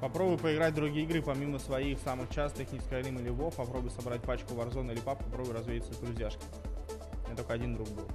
Попробуй поиграть в другие игры, помимо своих самых частых, не Skyrim или WoW. Попробуй собрать пачку Warzone или PUBG, попробуй развеяться в друзьяшки. У меня только один друг был.